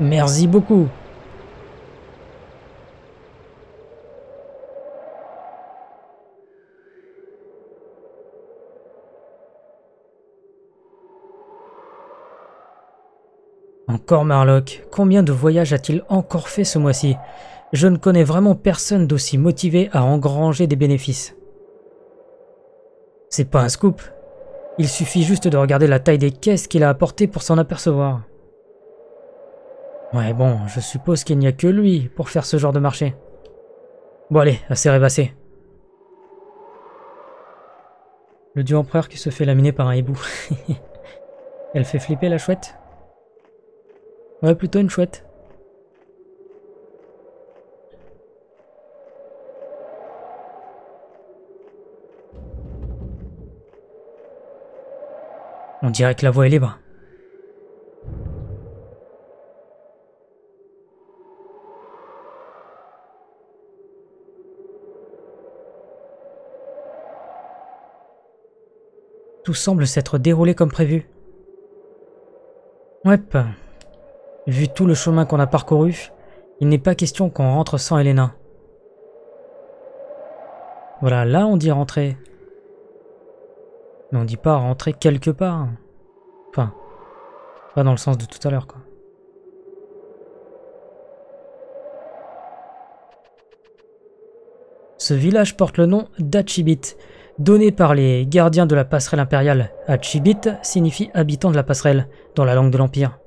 Merci beaucoup. Encore Marloc, combien de voyages a-t-il encore fait ce mois-ci? Je ne connais vraiment personne d'aussi motivé à engranger des bénéfices. C'est pas un scoop. Il suffit juste de regarder la taille des caisses qu'il a apportées pour s'en apercevoir. Ouais bon, je suppose qu'il n'y a que lui pour faire ce genre de marché. Bon allez, assez rêvassé. Le dieu empereur qui se fait laminer par un hibou. Elle fait flipper la chouette? Ouais, plutôt une chouette. On dirait que la voie est libre. Tout semble s'être déroulé comme prévu. Ouais. Vu tout le chemin qu'on a parcouru, il n'est pas question qu'on rentre sans Elena. Voilà, là on dit rentrer. Mais on dit pas rentrer quelque part. Enfin, pas dans le sens de tout à l'heure quoi. Ce village porte le nom d'Achibit, donné par les gardiens de la passerelle impériale. Achibit signifie habitant de la passerelle, dans la langue de l'Empire.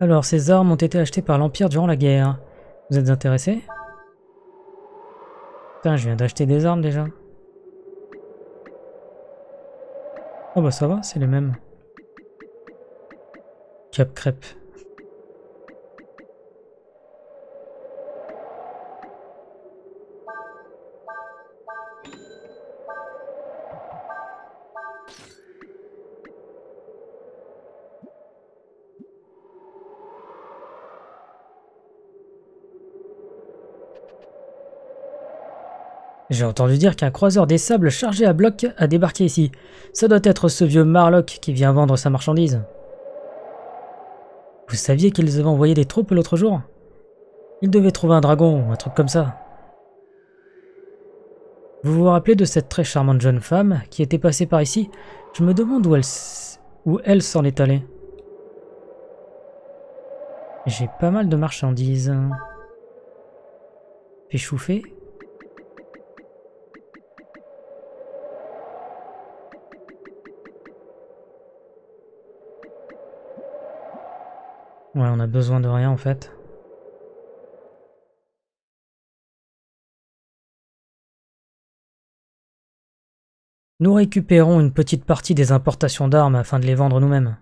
Alors, ces armes ont été achetées par l'Empire durant la guerre. Vous êtes intéressés? Putain, je viens d'acheter des armes déjà. Oh bah ça va, c'est les mêmes. Cap crêpe. J'ai entendu dire qu'un croiseur des sables chargé à bloc a débarqué ici. Ça doit être ce vieux Marloc qui vient vendre sa marchandise. Vous saviez qu'ils avaient envoyé des troupes l'autre jour? Ils devaient trouver un dragon, un truc comme ça. Vous vous rappelez de cette très charmante jeune femme qui était passée par ici? Je me demande où elle s'en est allée. J'ai pas mal de marchandises. Fais chouffer. Ouais, on a besoin de rien en fait. Nous récupérons une petite partie des importations d'armes afin de les vendre nous-mêmes.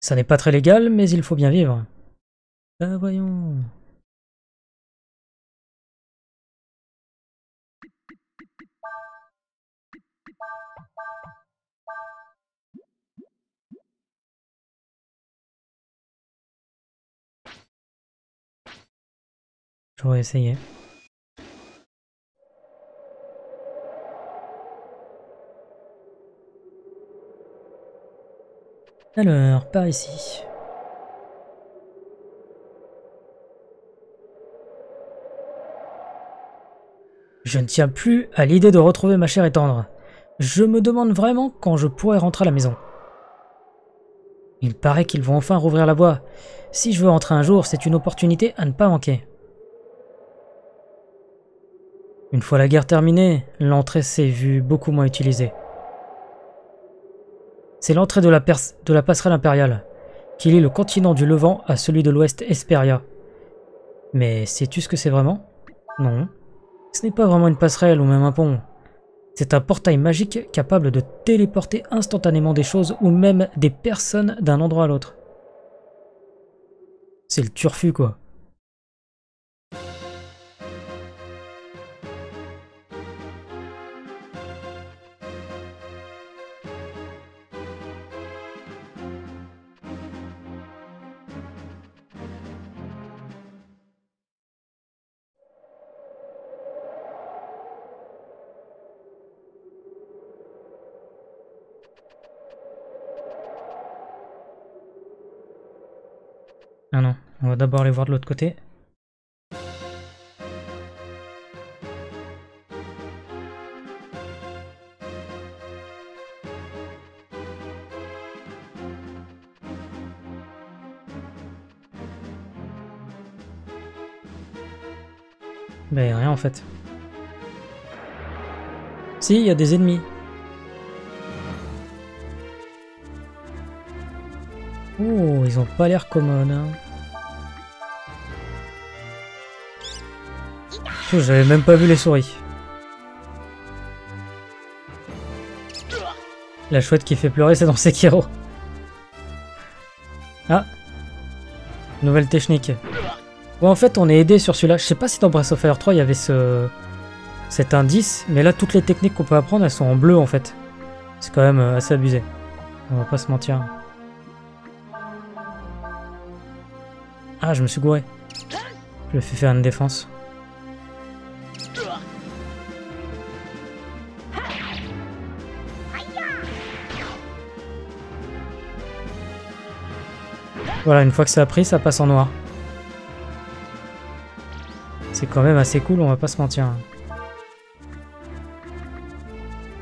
Ça n'est pas très légal, mais il faut bien vivre. Ah, voyons. J'aurais essayé. Alors, par ici. Je ne tiens plus à l'idée de retrouver ma chère et tendre. Je me demande vraiment quand je pourrai rentrer à la maison. Il paraît qu'ils vont enfin rouvrir la voie. Si je veux rentrer un jour, c'est une opportunité à ne pas manquer. Une fois la guerre terminée, l'entrée s'est vue beaucoup moins utilisée. C'est l'entrée de la passerelle impériale, qui lie le continent du Levant à celui de l'Ouest Esperia. Mais sais-tu ce que c'est vraiment? Non. Ce n'est pas vraiment une passerelle ou même un pont. C'est un portail magique capable de téléporter instantanément des choses ou même des personnes d'un endroit à l'autre. C'est le turfu quoi. Ah non, on va d'abord aller voir de l'autre côté. Bah y'a rien en fait. Si, il y a des ennemis. Oh, ils ont pas l'air commodes. Hein. J'avais même pas vu les souris. La chouette qui fait pleurer, c'est dans Sekiro. Ah, nouvelle technique. Ouais, en fait, on est aidé sur celui-là. Je sais pas si dans Breath of Fire 3, il y avait cet indice. Mais là, toutes les techniques qu'on peut apprendre, elles sont en bleu, en fait. C'est quand même assez abusé. On va pas se mentir. Ah, je me suis gouré. Je lui ai fait faire une défense. Voilà, une fois que ça a pris, ça passe en noir. C'est quand même assez cool, on va pas se mentir.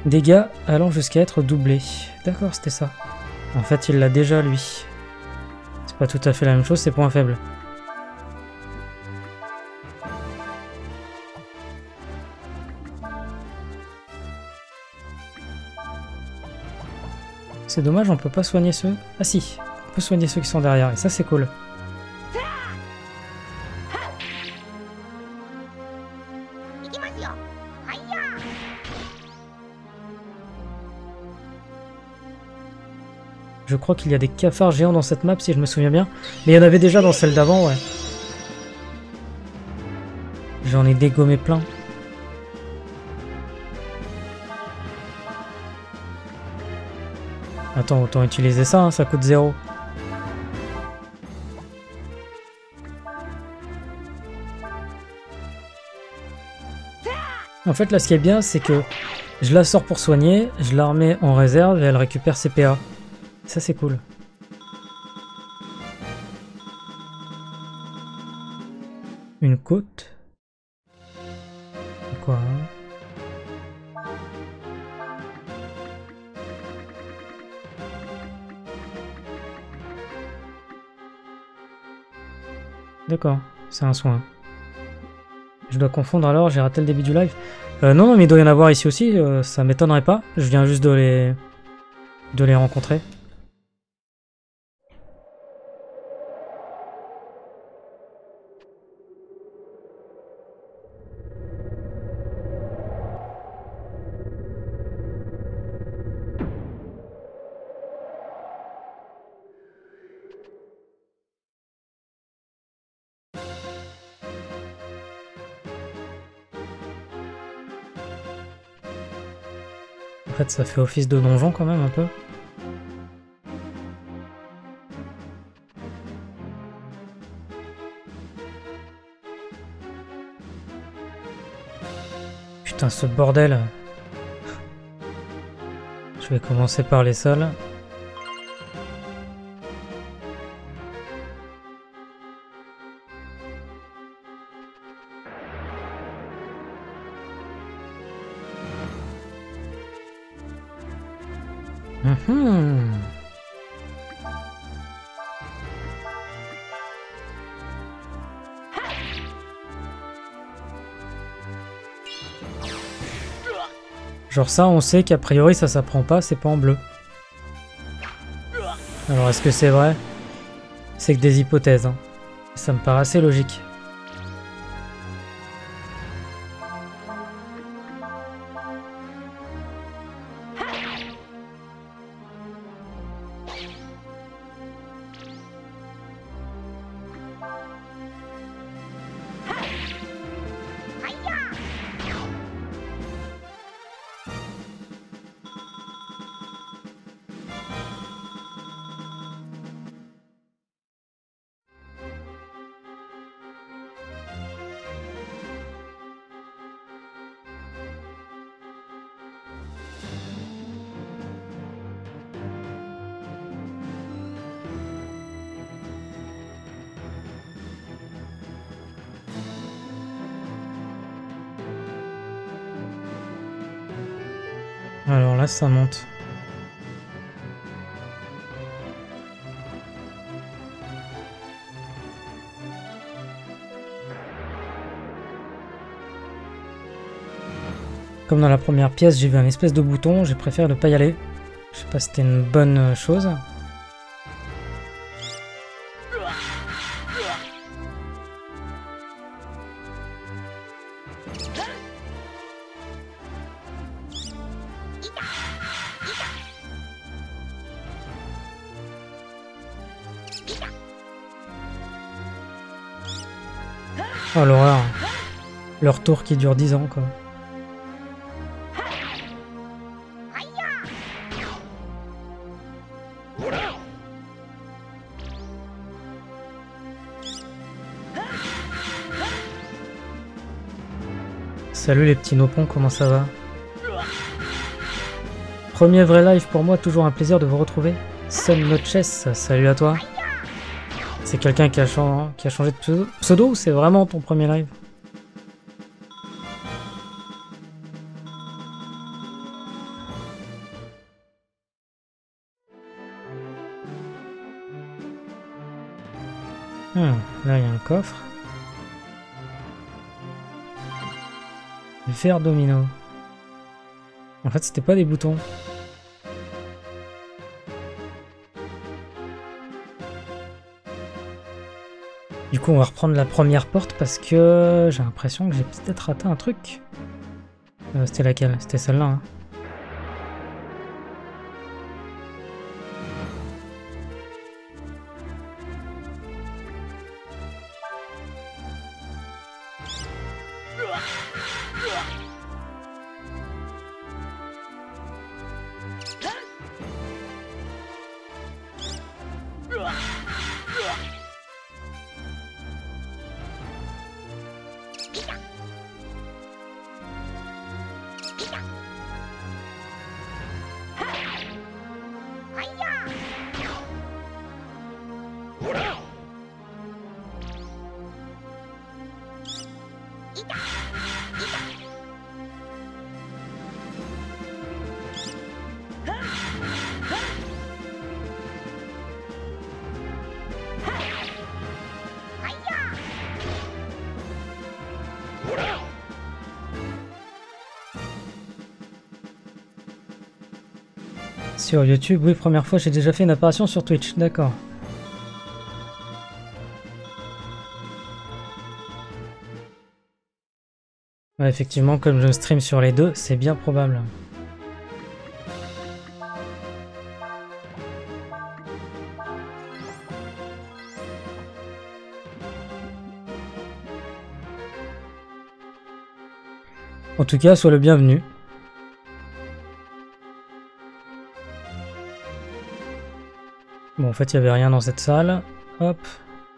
Dégâts allant jusqu'à être doublés. D'accord, c'était ça. En fait, il l'a déjà, lui. C'est pas tout à fait la même chose, c'est point faible. C'est dommage, on peut pas soigner ceux... Ah si, on peut soigner ceux qui sont derrière, et ça c'est cool. Je crois qu'il y a des cafards géants dans cette map, si je me souviens bien. Mais il y en avait déjà dans celle d'avant, ouais. J'en ai dégommé plein. Attends, autant utiliser ça, hein, ça coûte 0. En fait, là, ce qui est bien, c'est que je la sors pour soigner, je la remets en réserve et elle récupère ses PA. Ça c'est cool. Une côte. Quoi hein? D'accord, c'est un soin. Je dois confondre alors, j'ai raté le début du live. Non, non, mais il doit y en avoir ici aussi, ça m'étonnerait pas. Je viens juste de les rencontrer. En fait, ça fait office de donjon quand même, un peu. Putain, ce bordel. Je vais commencer par les salles. Genre ça, on sait qu'a priori ça s'apprend pas, c'est pas en bleu. Alors est-ce que c'est vrai? C'est que des hypothèses, hein. Ça me paraît assez logique. Alors là, ça monte. Comme dans la première pièce, j'ai vu un espèce de bouton, j'ai préféré ne pas y aller. Je sais pas si c'était une bonne chose. Oh l'horreur. Leur tour qui dure 10 ans quoi. Salut les petits nopons, comment ça va? Premier vrai live pour moi, toujours un plaisir de vous retrouver. Son Noches, salut à toi. C'est quelqu'un qui a changé de pseudo ou c'est vraiment ton premier live? Là il y a un coffre. Faire domino. En fait, c'était pas des boutons. Du coup, on va reprendre la première porte parce que j'ai l'impression que j'ai peut-être raté un truc. C'était laquelle? C'était celle-là. Hein. Sur YouTube, oui, première fois, j'ai déjà fait une apparition sur Twitch, d'accord. Ouais, effectivement, comme je stream sur les deux, c'est bien probable. En tout cas, sois le bienvenu. Bon, en fait, il n'y avait rien dans cette salle. Hop,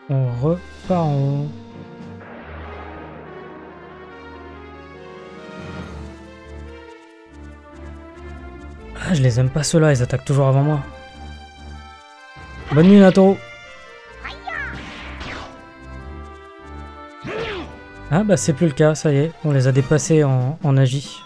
on repart en haut. Ah, je les aime pas ceux-là, ils attaquent toujours avant moi. Bonne nuit, Nato. Ah bah, c'est plus le cas, ça y est. On les a dépassés en agi.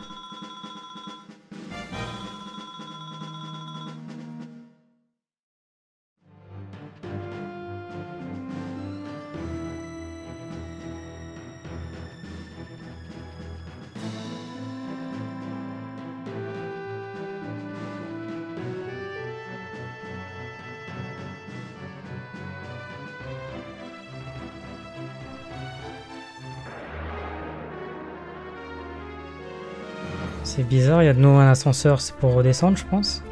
C'est bizarre, il y a de nouveau un ascenseur, c'est pour redescendre, je pense.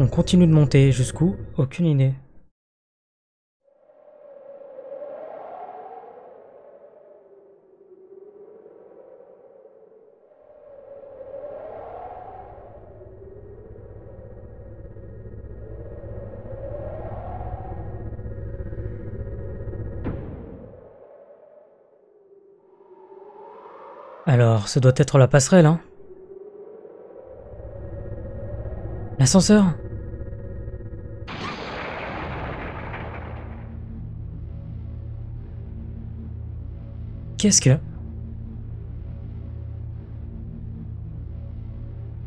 On continue de monter. Jusqu'où? Aucune idée. Alors, ça doit être la passerelle, hein. L'ascenseur? Qu'est-ce que...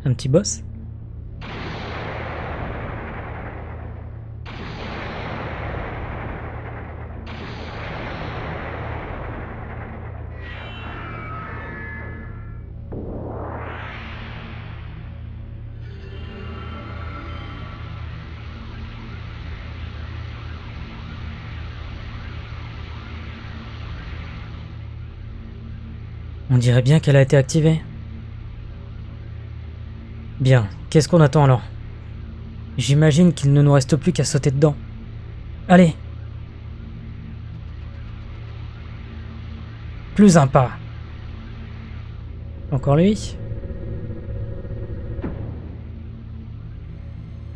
Un petit boss? On dirait bien qu'elle a été activée. Bien, qu'est-ce qu'on attend alors? J'imagine qu'il ne nous reste plus qu'à sauter dedans. Allez! Plus un pas! Encore lui?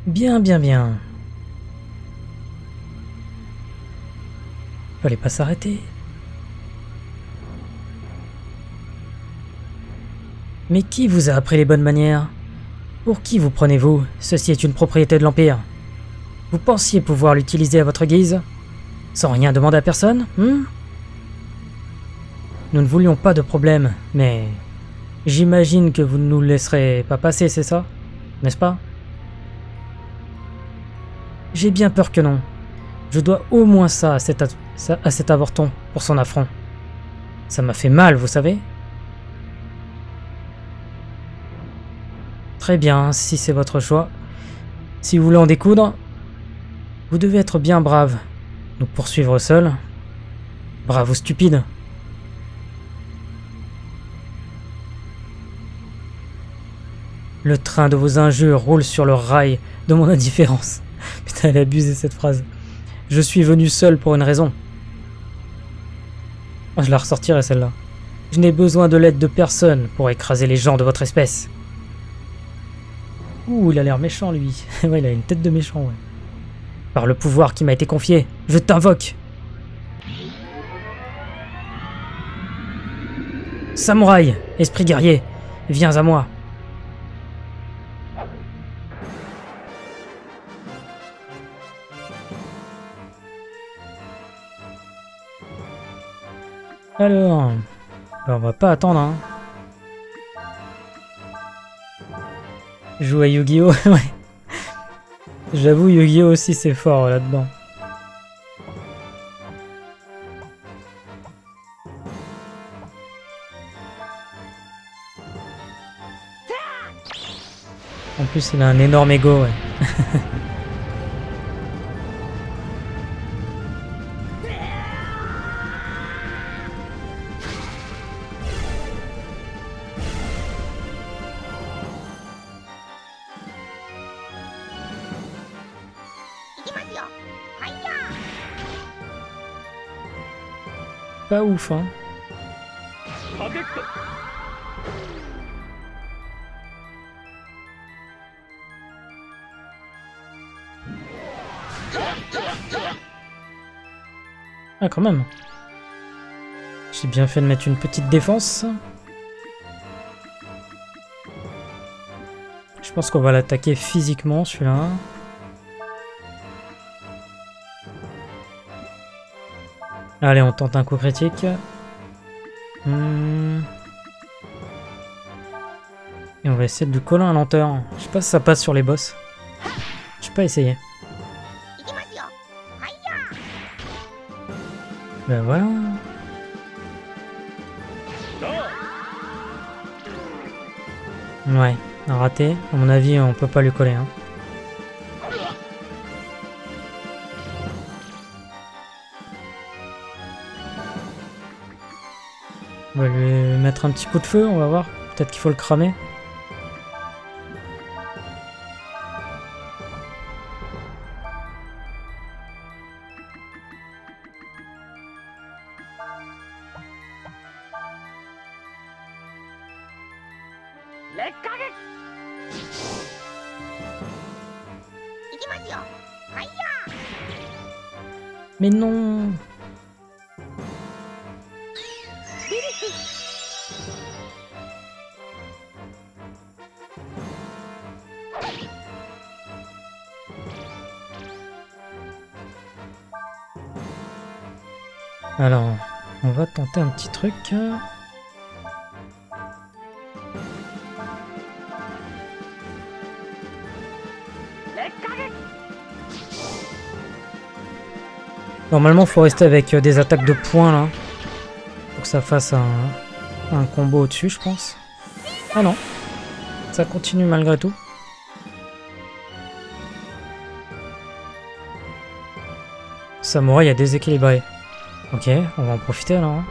Bien, bien, bien. Fallait pas s'arrêter. Mais qui vous a appris les bonnes manières? Pour qui vous prenez-vous? Ceci est une propriété de l'Empire. Vous pensiez pouvoir l'utiliser à votre guise? Sans rien demander à personne, hein? Nous ne voulions pas de problème, mais... J'imagine que vous ne nous laisserez pas passer, c'est ça? N'est-ce pas? J'ai bien peur que non. Je dois au moins ça à cet avorton pour son affront. Ça m'a fait mal, vous savez? Très bien, si c'est votre choix. Si vous voulez en découdre, vous devez être bien brave. Nous poursuivre seul. Brave ou stupide. Le train de vos injures roule sur le rail de mon indifférence. Putain, elle a abusé cette phrase. Je suis venu seul pour une raison. Oh, je la ressortirai celle-là. Je n'ai besoin de l'aide de personne pour écraser les gens de votre espèce. Ouh, il a l'air méchant, lui. Ouais, il a une tête de méchant, ouais. Par le pouvoir qui m'a été confié, je t'invoque. Samouraï, esprit guerrier, viens à moi. Alors... Ben, on va pas attendre, hein. Joue à Yu-Gi-Oh, ouais. J'avoue, Yu-Gi-Oh aussi c'est fort là-dedans. En plus, il a un énorme ego, ouais. Pas ouf, hein. Ah, quand même. J'ai bien fait de mettre une petite défense. Je pense qu'on va l'attaquer physiquement, celui-là. Allez, on tente un coup critique. Et on va essayer de lui coller un lenteur. Je sais pas si ça passe sur les boss. Je sais pas essayer. Ben voilà. Ouais, un raté. À mon avis, on peut pas lui coller, hein. On va lui mettre un petit coup de feu, on va voir. Peut-être qu'il faut le cramer. Mais non. Alors, on va tenter un petit truc. Normalement, faut rester avec des attaques de poing là. Pour que ça fasse un combo au-dessus, je pense. Ah non, ça continue malgré tout. Samouraï a déséquilibré. Ok, on va en profiter alors. Hein.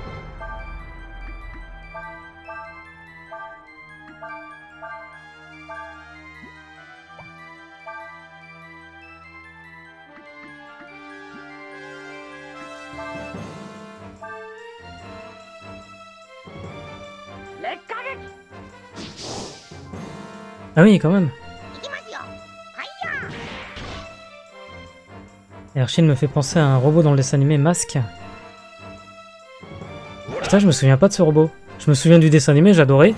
Ah oui, quand même. Hershin me fait penser à un robot dans le dessin animé Masque. Putain, je me souviens pas de ce robot. Je me souviens du dessin animé, j'adorais.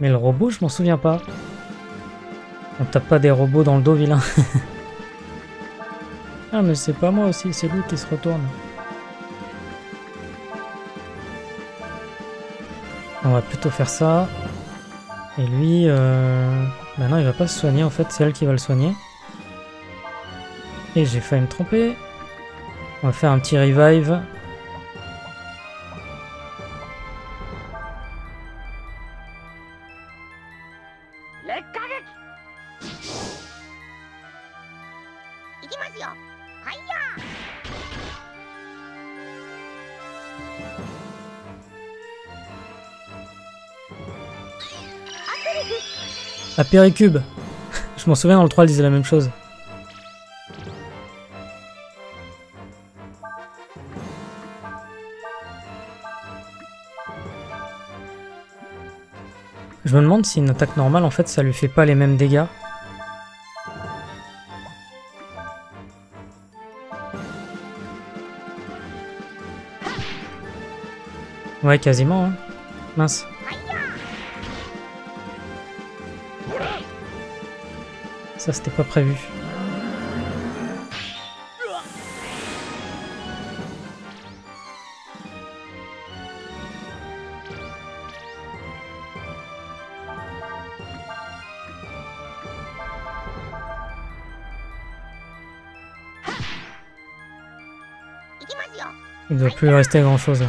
Mais le robot, je m'en souviens pas. On tape pas des robots dans le dos, vilain. Ah, mais c'est pas moi aussi, c'est lui qui se retourne. On va plutôt faire ça. Et lui, maintenant il va pas se soigner en fait, c'est elle qui va le soigner. Et j'ai failli me tromper. On va faire un petit revive. La péricube. Je m'en souviens, dans le 3, elle disait la même chose. Je me demande si une attaque normale, en fait, ça lui fait pas les mêmes dégâts. Ouais, quasiment, hein. Mince. Ça, c'était pas prévu. Il ne doit plus rester grand-chose.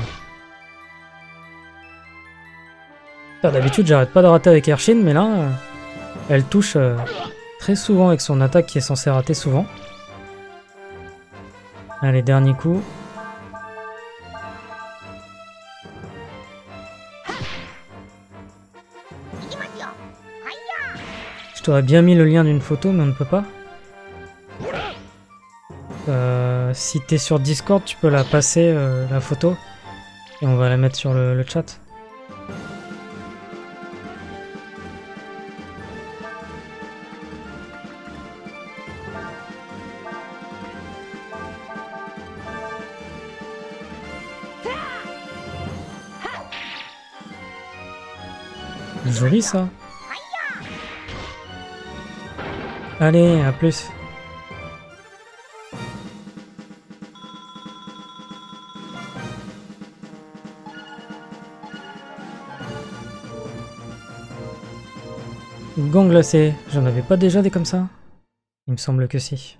D'habitude, j'arrête pas de rater avec Hershin, mais là, elle touche... très souvent avec son attaque qui est censée rater souvent. Allez, dernier coup. Je t'aurais bien mis le lien d'une photo, mais on ne peut pas. Si t'es sur Discord, tu peux la passer, la photo. Et on va la mettre sur le chat. Joli ça. Allez, à plus. Gant glacé, j'en avais pas déjà des comme ça? Il me semble que si.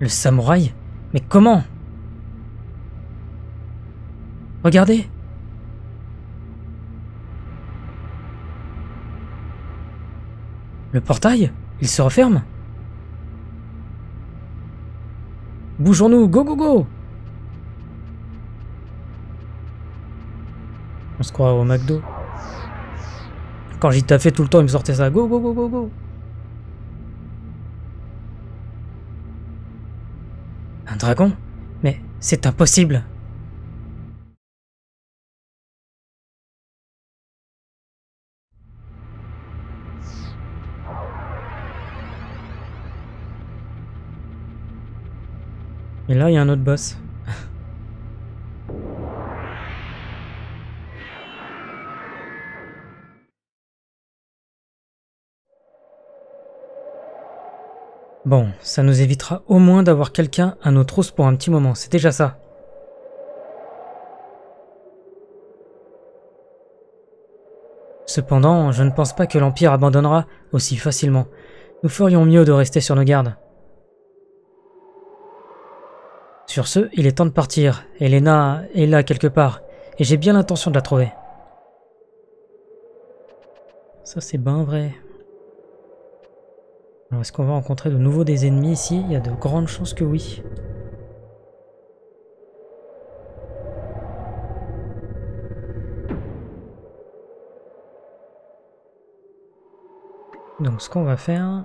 Le samouraï? Mais comment? Regardez! Le portail, il se referme. Bougeons-nous, go go go! On se croit au McDo. Quand j'y taffais tout le temps, il me sortait ça, go go go go go! Un dragon? Mais c'est impossible! Et là, il y a un autre boss. Bon, ça nous évitera au moins d'avoir quelqu'un à nos trousses pour un petit moment, c'est déjà ça. Cependant, je ne pense pas que l'Empire abandonnera aussi facilement. Nous ferions mieux de rester sur nos gardes. Sur ce, il est temps de partir. Elena est là quelque part, et j'ai bien l'intention de la trouver. Ça c'est ben vrai. Alors, est-ce qu'on va rencontrer de nouveau des ennemis ici? Il y a de grandes chances que oui. Donc ce qu'on va faire...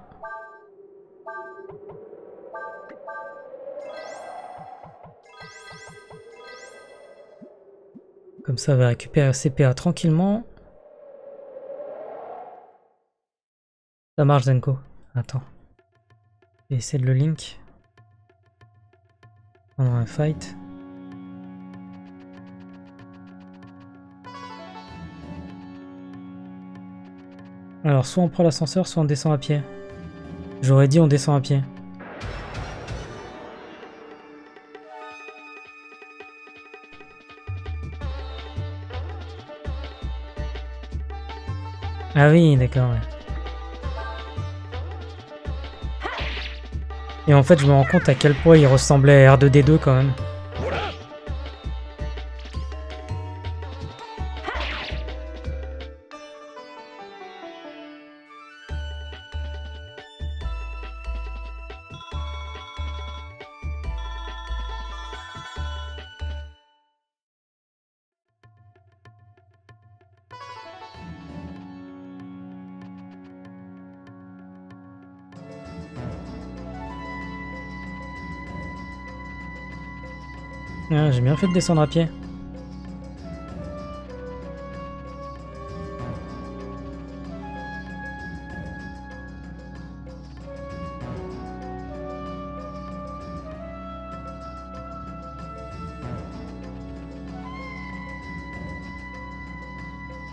Comme ça, on va récupérer ses PA tranquillement. Ça marche, Zenko. Attends. Je vais essayer de le link. Pendant un fight. Alors soit on prend l'ascenseur, soit on descend à pied. J'aurais dit on descend à pied. Ah oui, d'accord. Ouais. Et en fait, je me rends compte à quel point il ressemblait à R2D2 quand même. Ah, j'ai bien fait de descendre à pied.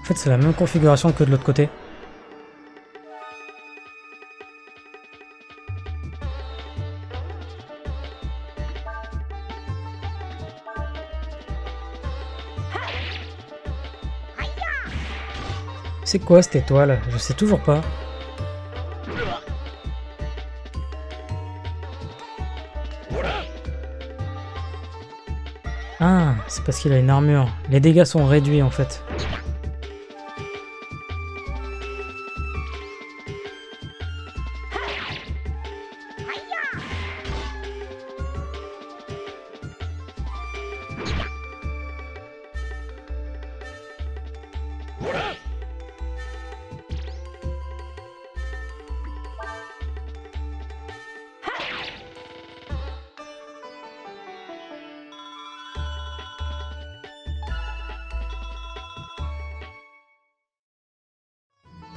En fait, c'est la même configuration que de l'autre côté. C'est quoi cette étoile? Je sais toujours pas. Ah, c'est parce qu'il a une armure. Les dégâts sont réduits en fait.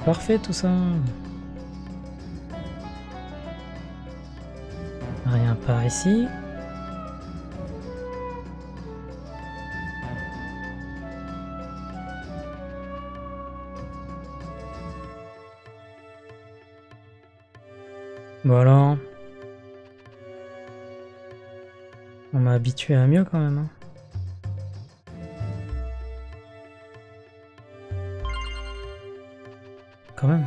Parfait tout ça. Rien par ici. Bon alors. On m'a habitué à mieux quand même. Hein. Quand même.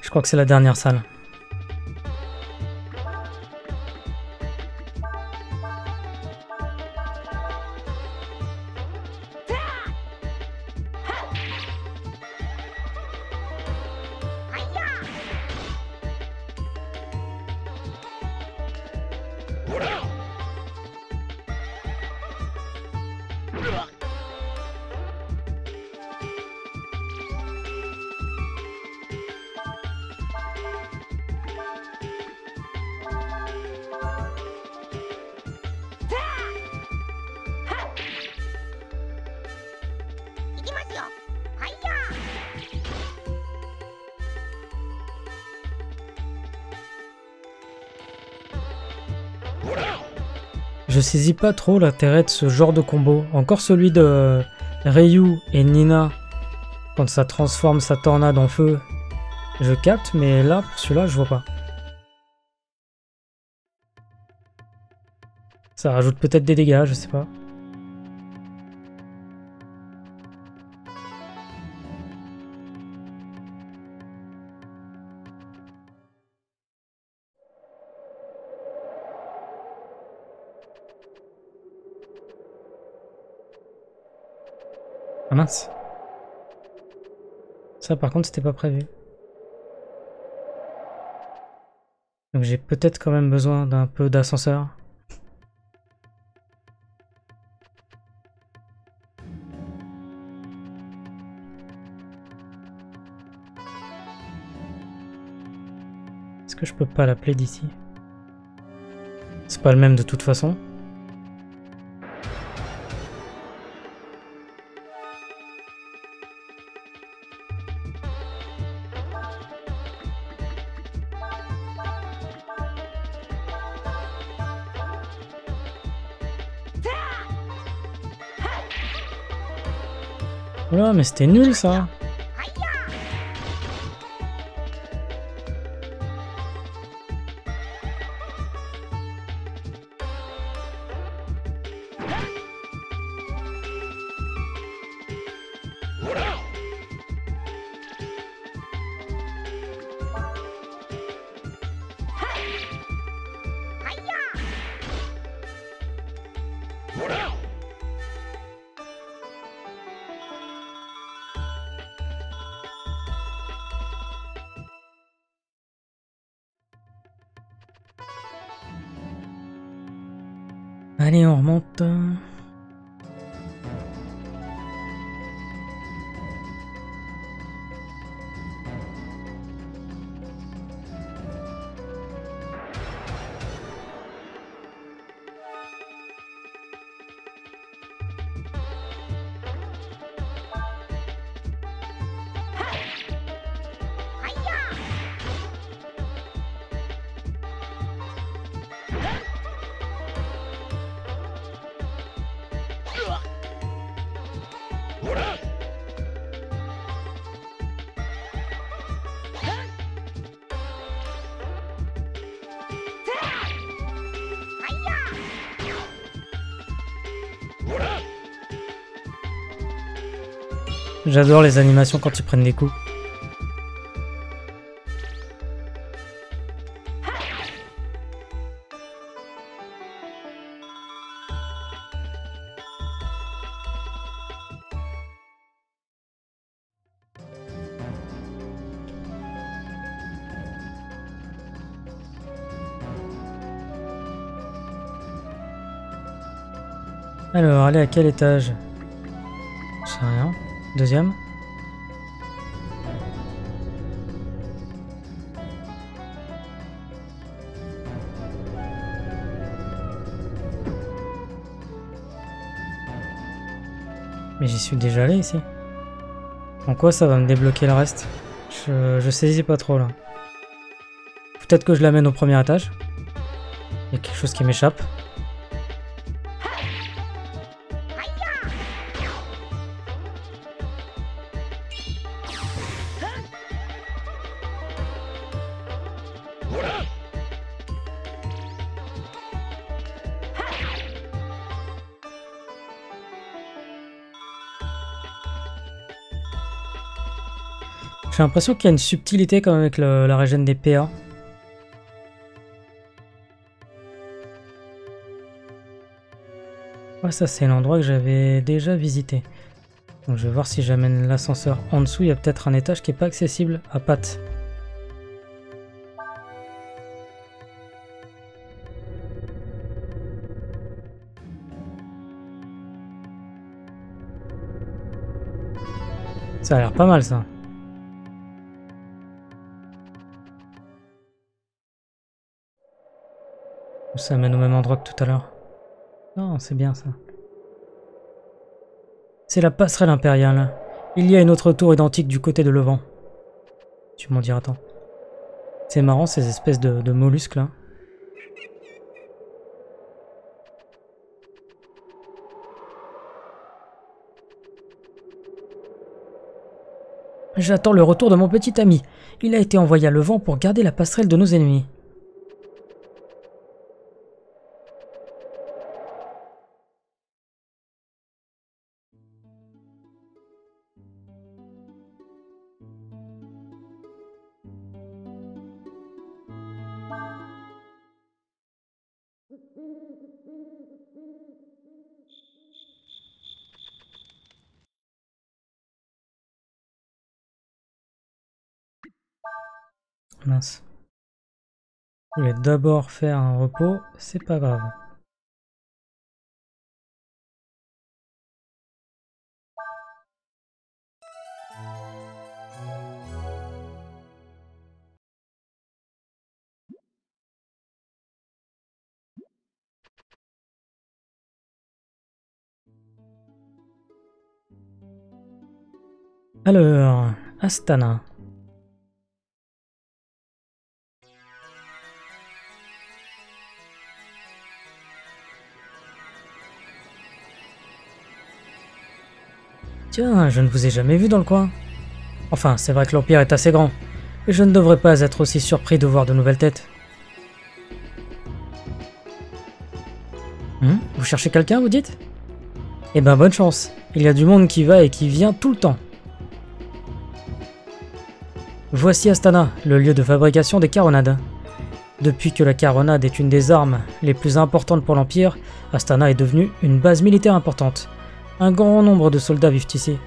Je crois que c'est la dernière salle. Je saisis pas trop l'intérêt de ce genre de combo. Encore celui de Ryu et Nina Quand ça transforme sa tornade en feu, je capte, mais là, pour celui-là, je vois pas. Ça rajoute peut-être des dégâts, je sais pas. Ah mince. Ça par contre c'était pas prévu. Donc j'ai peut-être quand même besoin d'un peu d'ascenseur. Est-ce que je peux pas l'appeler d'ici? C'est pas le même de toute façon. Voilà, mais c'était nul ça. Allez, on remonte. J'adore les animations quand ils prennent des coups. Alors, allez à quel étage? Je sais rien. Deuxième. Mais j'y suis déjà allé ici. En quoi ça va me débloquer le reste? Je saisis pas trop là. Peut-être que je l'amène au premier étage. Il y a quelque chose qui m'échappe. J'ai l'impression qu'il y a une subtilité quand même avec la régène des PA. Ouais, ça c'est l'endroit que j'avais déjà visité. Donc je vais voir si j'amène l'ascenseur en dessous. Il y a peut-être un étage qui n'est pas accessible à pattes. Ça a l'air pas mal ça. Ça mène au même endroit que tout à l'heure. Non, c'est bien ça. C'est la passerelle impériale. Il y a une autre tour identique du côté de Levant. Tu m'en diras tant. C'est marrant ces espèces de mollusques là. J'attends le retour de mon petit ami. Il a été envoyé à Levant pour garder la passerelle de nos ennemis. Mince. Je voulais d'abord faire un repos, c'est pas grave. Alors, Astana. Tiens, je ne vous ai jamais vu dans le coin. Enfin, c'est vrai que l'Empire est assez grand, et je ne devrais pas être aussi surpris de voir de nouvelles têtes. Vous cherchez quelqu'un, vous dites? Eh ben, bonne chance. Il y a du monde qui va et qui vient tout le temps. Voici Astana, le lieu de fabrication des caronades. Depuis que la caronade est une des armes les plus importantes pour l'Empire, Astana est devenue une base militaire importante. Un grand nombre de soldats vivent ici.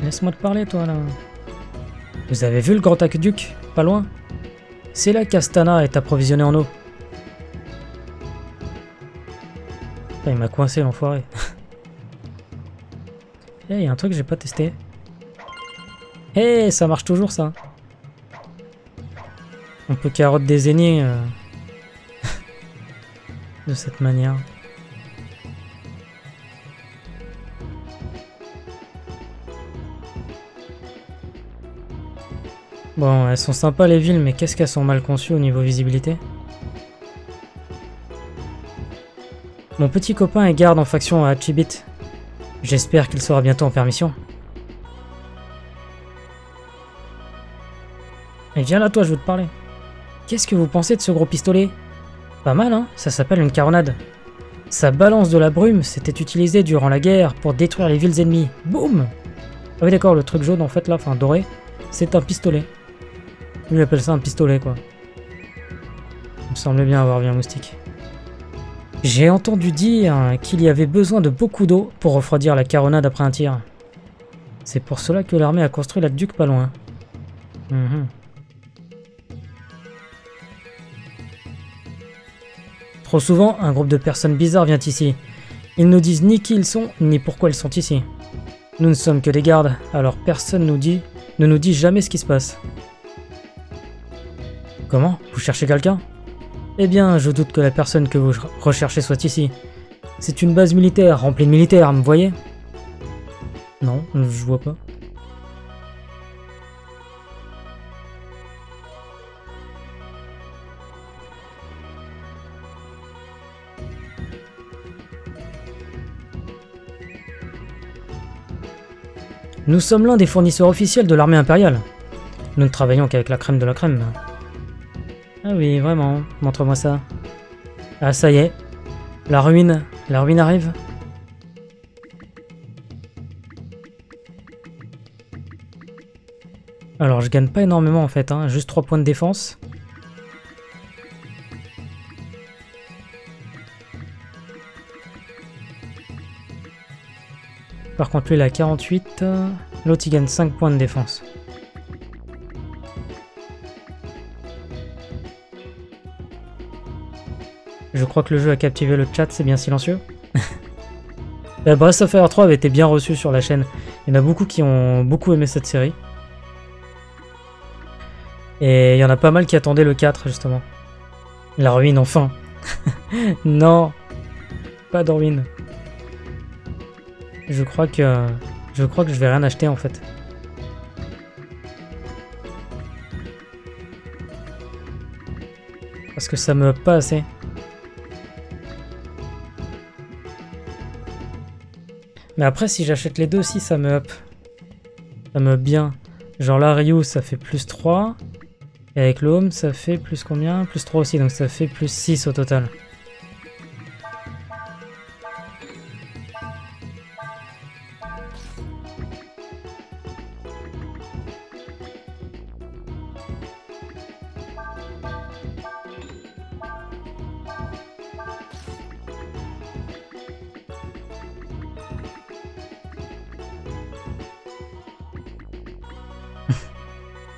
Laisse-moi te parler, toi, là. Vous avez vu le grand aqueduc, pas loin? C'est là qu'Astana est approvisionnée en eau. Il m'a coincé, l'enfoiré. Il y a un truc que j'ai pas testé. Hey, ça marche toujours, ça. On peut carotte des aînés de cette manière. Bon, elles sont sympas les villes, mais qu'est-ce qu'elles sont mal conçues au niveau visibilité? Mon petit copain est garde en faction à Chibit. J'espère qu'il sera bientôt en permission. Et viens là, toi, je veux te parler. Qu'est-ce que vous pensez de ce gros pistolet? Pas mal, hein? Ça s'appelle une caronade. Sa balance de la brume s'était utilisée durant la guerre pour détruire les villes ennemies. Boum! Ah oui, d'accord, le truc jaune, en fait, là, enfin, doré, c'est un pistolet. Lui, appelle ça un pistolet, quoi. Il me semblait bien avoir vu un moustique. J'ai entendu dire qu'il y avait besoin de beaucoup d'eau pour refroidir la caronade après un tir. C'est pour cela que l'armée a construit l'aqueduc pas loin. Trop souvent, un groupe de personnes bizarres vient ici. Ils ne disent ni qui ils sont, ni pourquoi ils sont ici. Nous ne sommes que des gardes, alors personne ne nous dit jamais ce qui se passe. Comment? Vous cherchez quelqu'un? Eh bien, je doute que la personne que vous recherchez soit ici. C'est une base militaire, remplie de militaires, vous voyez? Non, je vois pas. Nous sommes l'un des fournisseurs officiels de l'armée impériale. Nous ne travaillons qu'avec la crème de la crème. Ah oui, vraiment. Montre-moi ça. Ah, ça y est. La ruine arrive. Alors, je gagne pas énormément en fait, hein. Juste 3 points de défense. Par contre, lui, il a 48. L'autre, il gagne 5 points de défense. Je crois que le jeu a captivé le chat, c'est bien silencieux. La Breath of Fire 3 avait été bien reçue sur la chaîne. Il y en a beaucoup qui ont beaucoup aimé cette série. Et il y en a pas mal qui attendaient le 4, justement. La ruine, enfin. Non, pas de ruine. Je crois que je vais rien acheter en fait. Parce que ça me pas assez. Mais après, si j'achète les deux, si ça me up. Ça me up bien. Genre là, Ryu, ça fait plus 3. Et avec l'homme, ça fait plus combien? Plus 3 aussi, donc ça fait plus 6 au total.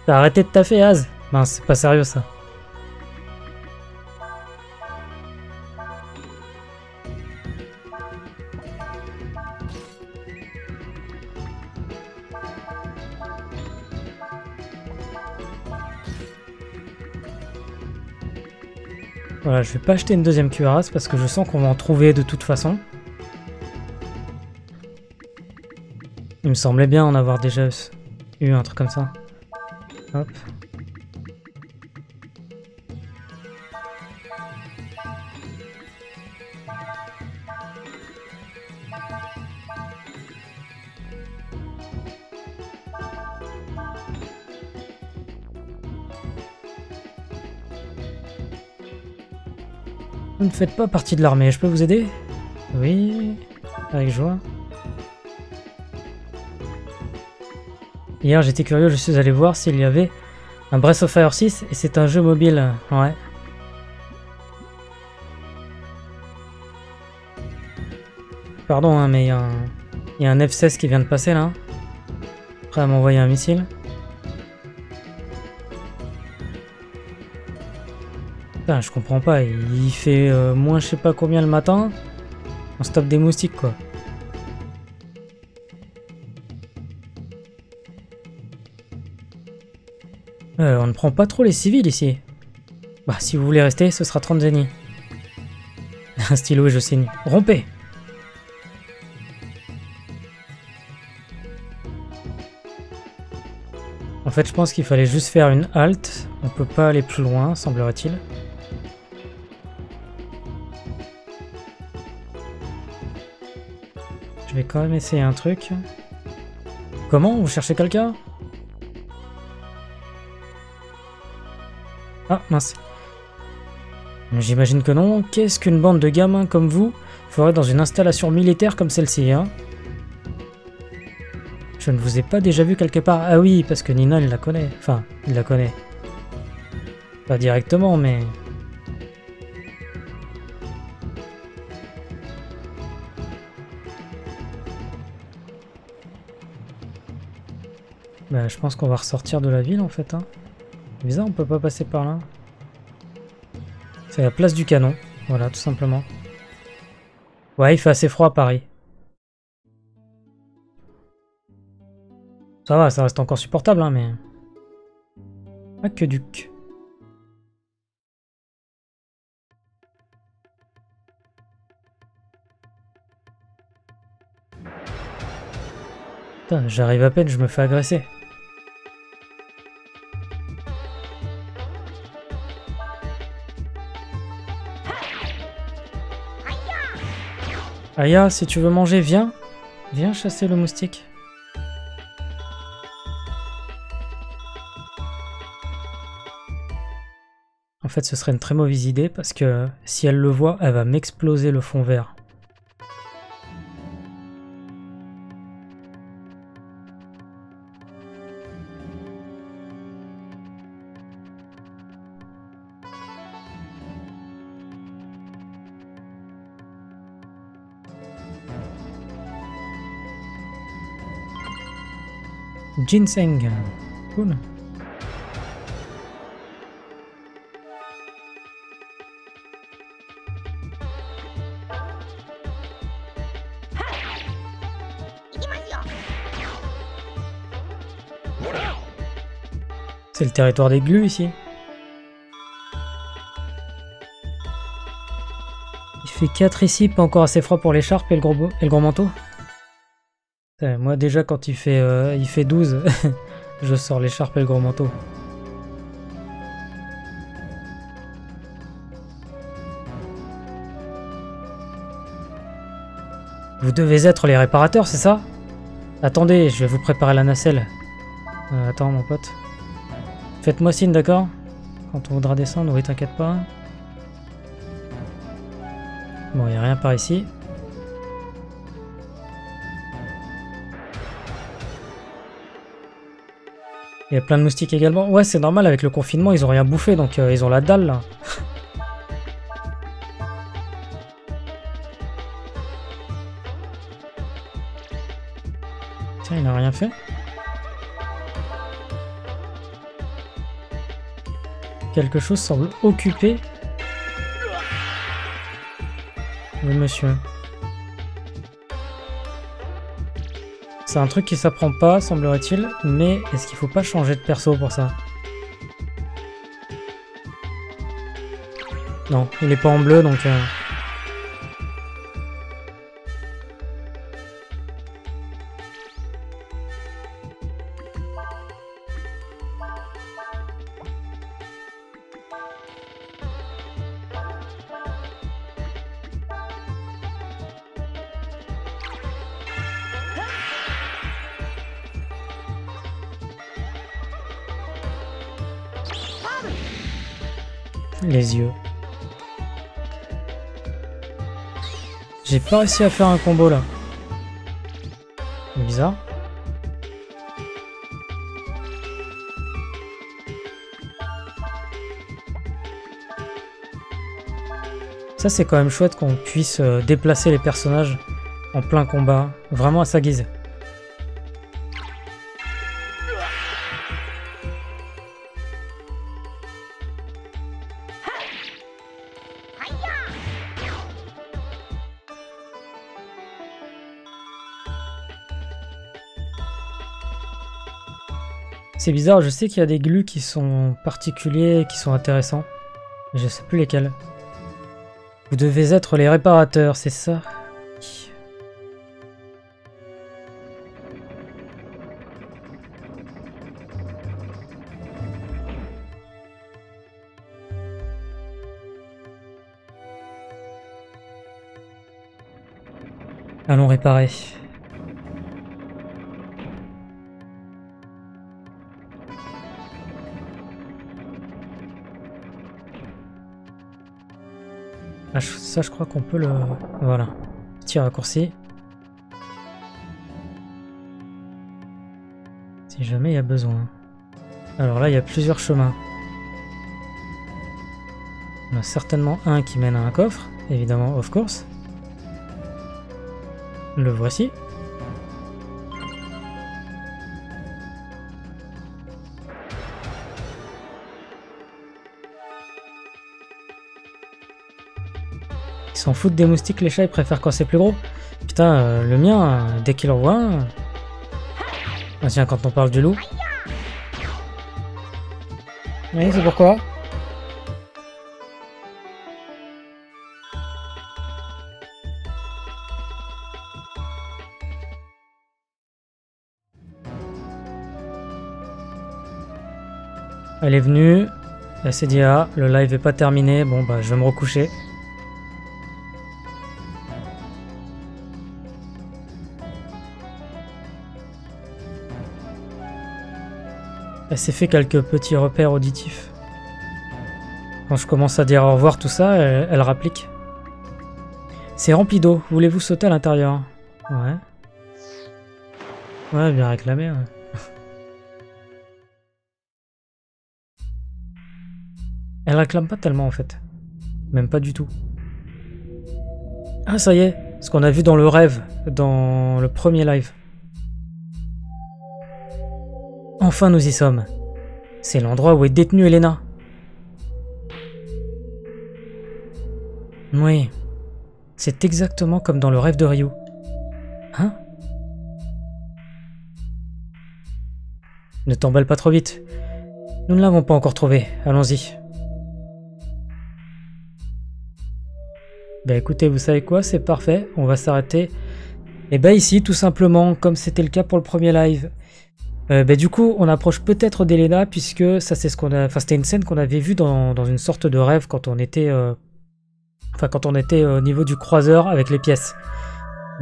T'as arrêté de taffer, Az? Ben, c'est pas sérieux ça. Voilà, je vais pas acheter une deuxième cuirasse parce que je sens qu'on va en trouver de toute façon. Il me semblait bien en avoir déjà eu un truc comme ça. Hop. Vous ne faites pas partie de l'armée, je peux vous aider? Oui, avec joie. Hier, j'étais curieux, je suis allé voir s'il y avait un Breath of Fire 6, et c'est un jeu mobile, ouais. Pardon, hein, mais il y a un F-16 qui vient de passer, là. Prêt à m'envoyer un missile. Putain, je comprends pas, il fait moins je sais pas combien le matin, on se tape des moustiques, quoi. On ne prend pas trop les civils ici. Bah, si vous voulez rester, ce sera 30 zénis. Un stylo et je signe. Rompez! En fait, je pense qu'il fallait juste faire une halte. On peut pas aller plus loin, semblerait-il. Je vais quand même essayer un truc. Comment? Vous cherchez quelqu'un? Ah, mince. J'imagine que non. Qu'est-ce qu'une bande de gamins comme vous ferait dans une installation militaire comme celle-ci, hein? Je ne vous ai pas déjà vu quelque part. Ah oui, parce que Nina, elle la connaît. Enfin, il la connaît. Pas directement, mais... Bah, je pense qu'on va ressortir de la ville, en fait, hein. C'est bizarre, on peut pas passer par là. C'est la place du canon, voilà, tout simplement. Ouais, il fait assez froid à Paris. Ça va, ça reste encore supportable, hein, mais... Aqueduc. Putain, j'arrive à peine, je me fais agresser. Aya, si tu veux manger, viens. Viens chasser le moustique. En fait, ce serait une très mauvaise idée parce que si elle le voit, elle va m'exploser le fond vert. Ginseng, cool. C'est le territoire des glues ici. Il fait 4 ici, pas encore assez froid pour l'écharpe et le gros manteau. Moi déjà quand il fait 12, je sors l'écharpe et le gros manteau. Vous devez être les réparateurs, c'est ça? Attendez, je vais vous préparer la nacelle. Attends, mon pote. Faites-moi signe, d'accord? Quand on voudra descendre, oui, t'inquiète pas. Bon, il n'y a rien par ici. Il y a plein de moustiques également. Ouais, c'est normal, avec le confinement, ils ont rien bouffé, donc ils ont la dalle, là. Tiens, il n'a rien fait. Quelque chose semble occupé. Oui, monsieur. C'est un truc qui s'apprend pas, semblerait-il, mais est-ce qu'il faut pas changer de perso pour ça? Non, il est pas en bleu, donc... Les yeux. J'ai pas réussi à faire un combo là. C'est bizarre. Ça c'est quand même chouette qu'on puisse déplacer les personnages en plein combat, vraiment à sa guise. C'est bizarre, je sais qu'il y a des glues qui sont particuliers, qui sont intéressants. Mais je sais plus lesquels. Vous devez être les réparateurs, c'est ça? Allons réparer. Ah, ça, je crois qu'on peut le... Voilà. Petit raccourci. Si jamais il y a besoin. Alors là, il y a plusieurs chemins. On a certainement un qui mène à un coffre. Évidemment, of course. Le voici. Ils s'en foutent des moustiques, les chats, ils préfèrent quand c'est plus gros. Putain, le mien, dès qu'il en voit un... Ah, tiens, quand on parle du loup. Oui, c'est pourquoi. Elle est venue, elle s'est dit, ah, le live est pas terminé, bon bah je vais me recoucher. Elle s'est fait quelques petits repères auditifs. Quand je commence à dire au revoir tout ça, elle rapplique. C'est rempli d'eau, voulez-vous sauter à l'intérieur? Ouais. Ouais, bien réclamé. Ouais. Elle réclame pas tellement en fait. Même pas du tout. Ah ça y est, ce qu'on a vu dans le rêve, dans le premier live. Enfin nous y sommes. C'est l'endroit où est détenue Elena. Oui. C'est exactement comme dans le rêve de Ryu. Hein? Ne t'emballe pas trop vite. Nous ne l'avons pas encore trouvée. Allons-y. Bah écoutez, vous savez quoi? C'est parfait. On va s'arrêter. Et bah ici, tout simplement, comme c'était le cas pour le premier live. Bah, du coup, on approche peut-être d'Elena, puisque ça c'est ce qu'on a. Enfin, c'était une scène qu'on avait vue dans une sorte de rêve quand on était, quand on était au niveau du croiseur avec les pièces.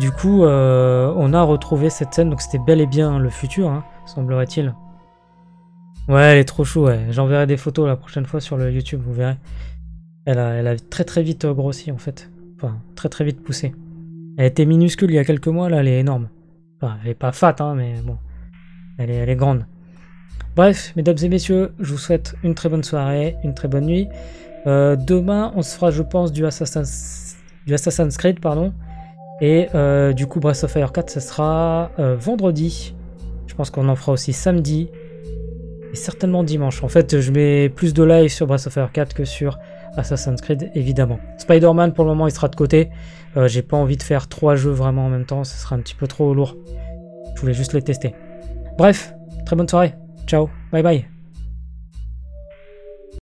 Du coup, on a retrouvé cette scène, donc c'était bel et bien le futur, hein, semblerait-il. Ouais, elle est trop chou, ouais. J'enverrai des photos la prochaine fois sur le YouTube, vous verrez. Elle a très très vite grossi en fait, enfin très très vite poussé. Elle était minuscule il y a quelques mois, là elle est énorme. Enfin, elle est pas fat, hein, mais bon, elle est grande. Bref, mesdames et messieurs, je vous souhaite une très bonne soirée, une très bonne nuit. Demain, on se fera, je pense, du Assassin's Creed, pardon. Et du coup, Breath of Fire 4, ça sera vendredi. Je pense qu'on en fera aussi samedi et certainement dimanche. En fait, je mets plus de live sur Breath of Fire 4 que sur Assassin's Creed, évidemment. Spider-Man, pour le moment, il sera de côté. J'ai pas envie de faire 3 jeux vraiment en même temps, ce sera un petit peu trop lourd. Je voulais juste les tester. Bref, très bonne soirée. Ciao, bye bye.